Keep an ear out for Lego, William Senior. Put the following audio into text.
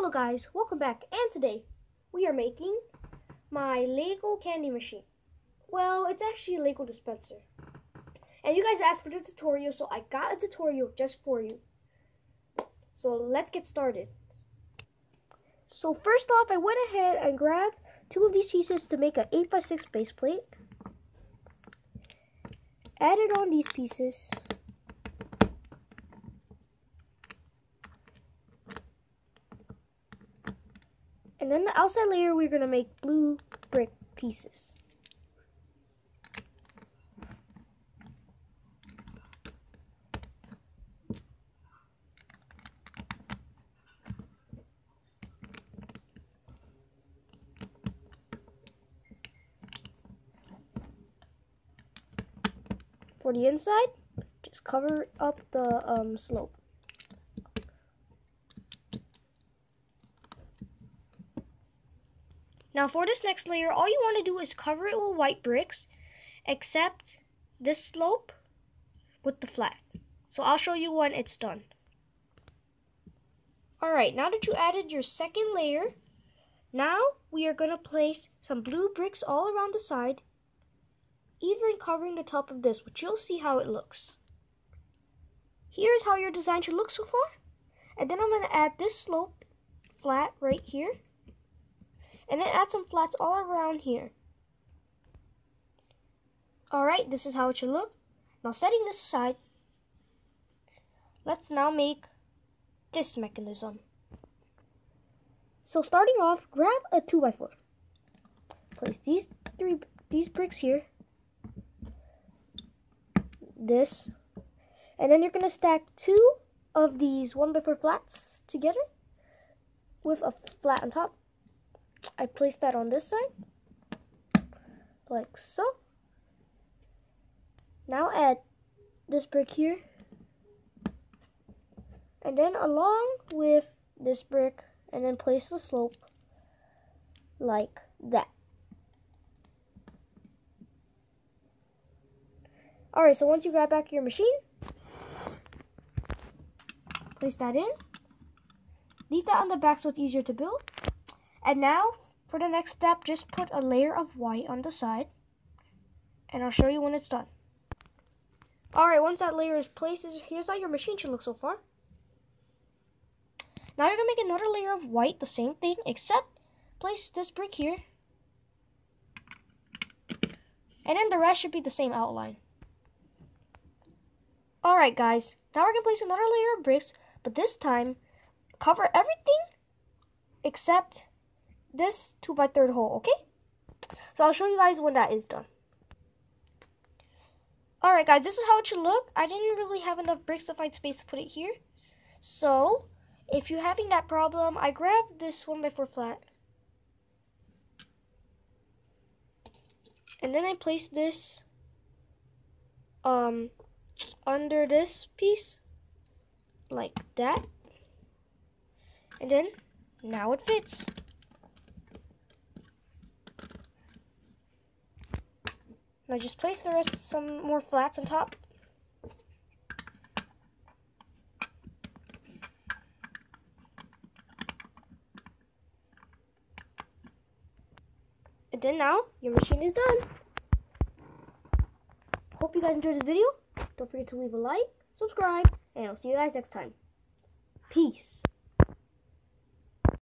Hello guys, welcome back, and today we are making my Lego candy machine. Well, it's actually a Lego dispenser. And you guys asked for the tutorial, so I got a tutorial just for you. So let's get started. So first off, I went ahead and grabbed two of these pieces to make an 8x6 base plate. Added on these pieces. And then the outside layer, we're going to make blue brick pieces. For the inside, just cover up the slope. Now for this next layer, all you want to do is cover it with white bricks, except this slope with the flat. So I'll show you when it's done. Alright, now that you added your second layer, now we are going to place some blue bricks all around the side, even covering the top of this, which you'll see how it looks. Here's how your design should look so far. And then I'm going to add this slope flat right here. And then add some flats all around here. Alright, this is how it should look. Now setting this aside, let's now make this mechanism. So starting off, grab a 2x4. Place these bricks here. This. And then you're going to stack two of these 1x4 flats together with a flat on top. I placed that on this side, like so. Now add this brick here, and then along with this brick, and then place the slope like that. Alright, so once you grab back your machine, place that in. Leave that on the back so it's easier to build. And now, for the next step, just put a layer of white on the side, and I'll show you when it's done. Alright, once that layer is placed, here's how your machine should look so far. Now you're going to make another layer of white, the same thing, except place this brick here. And then the rest should be the same outline. Alright guys, now we're going to place another layer of bricks, but this time, cover everything except this 2x3 hole, okay? So I'll show you guys when that is done. Alright guys, this is how it should look. I didn't really have enough bricks to find space to put it here. So, if you're having that problem, I grabbed this 1x4 flat. And then I placed this under this piece. Like that. And then, now it fits. Now just place the rest of some more flats on top. And then now, your machine is done. Hope you guys enjoyed this video. Don't forget to leave a like, subscribe, and I'll see you guys next time. Peace.